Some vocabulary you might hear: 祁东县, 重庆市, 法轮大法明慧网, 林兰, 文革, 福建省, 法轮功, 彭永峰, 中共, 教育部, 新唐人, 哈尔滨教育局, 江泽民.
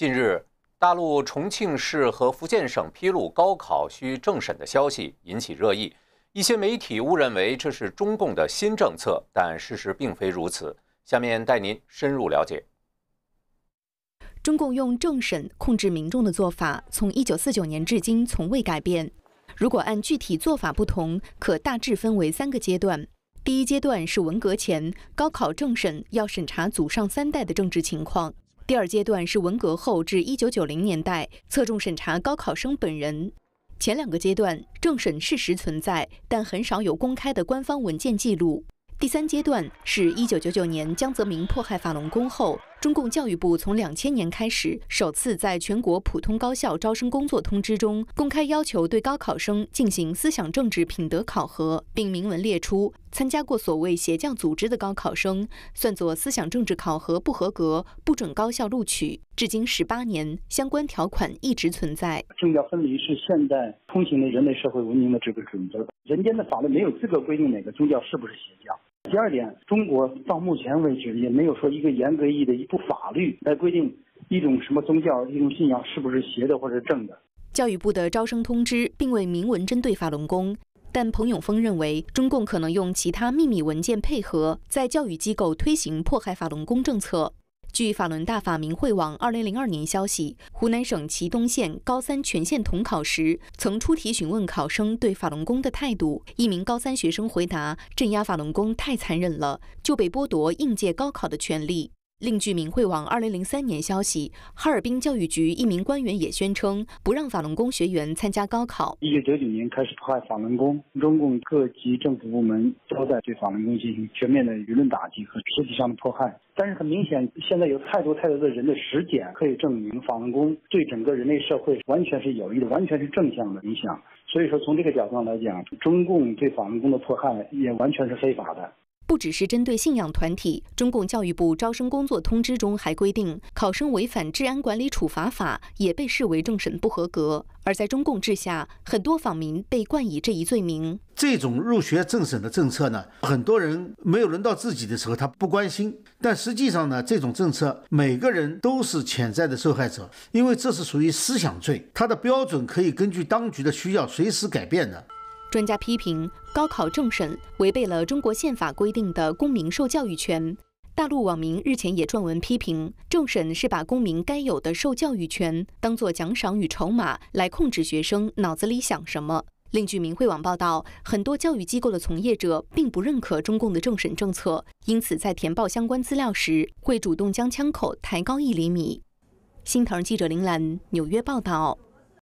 近日，大陆重庆市和福建省披露高考需政审的消息，引起热议。一些媒体误认为这是中共的新政策，但事实并非如此。下面带您深入了解。 中共用政审控制民众的做法，从1949年至今从未改变。如果按具体做法不同，可大致分为三个阶段。第一阶段是文革前，高考政审要审查祖上三代的政治情况；第二阶段是文革后至1990年代，侧重审查高考生本人。前两个阶段，政审事实存在，但很少有公开的官方文件记录。 第三阶段是1999年江泽民迫害法轮功后，中共教育部从2000年开始，首次在全国普通高校招生工作通知中公开要求对高考生进行思想政治品德考核，并明文列出参加过所谓邪教组织的高考生算作思想政治考核不合格，不准高校录取。至今18年，相关条款一直存在。政教分离是现代通行的人类社会文明的这个准则，人间的法律没有资格规定哪个宗教是不是邪教。 第二点，中国到目前为止也没有说一个严格意义的一部法律来规定一种什么宗教、一种信仰是不是邪的或者正的。教育部的招生通知并未明文针对法轮功，但彭永峰认为，中共可能用其他秘密文件配合，在教育机构推行迫害法轮功政策。 据法轮大法明慧网2002年消息，湖南省祁东县高三全县统考时，曾出题询问考生对法轮功的态度。一名高三学生回答：“镇压法轮功太残忍了”，就被剥夺应届高考的权利。另据明慧网2003年消息，哈尔滨教育局一名官员也宣称不让法轮功学员参加高考。1999年开始迫害法轮功，中共各级政府部门都在对法轮功进行全面的舆论打击和实体上的迫害。 但是很明显，现在有太多的人的实践可以证明，法轮功对整个人类社会完全是有益的，完全是正向的影响。所以说，从这个角度上来讲，中共对法轮功的迫害也完全是非法的。不只是针对信仰团体，中共教育部招生工作通知中还规定，考生违反治安管理处罚法也被视为政审不合格。而在中共治下，很多访民被冠以这一罪名。这种入学政审的政策呢，很多人没有轮到自己的时候，他不关心。 但实际上呢，这种政策每个人都是潜在的受害者，因为这是属于思想罪，它的标准可以根据当局的需要随时改变的。专家批评高考政审违背了中国宪法规定的公民受教育权。大陆网民日前也撰文批评，政审是把公民该有的受教育权当作奖赏与筹码来控制学生脑子里想什么。 另据明慧网报道，很多教育机构的从业者并不认可中共的政审政策，因此在填报相关资料时，会主动将枪口抬高1厘米。新唐人记者林兰，纽约报道。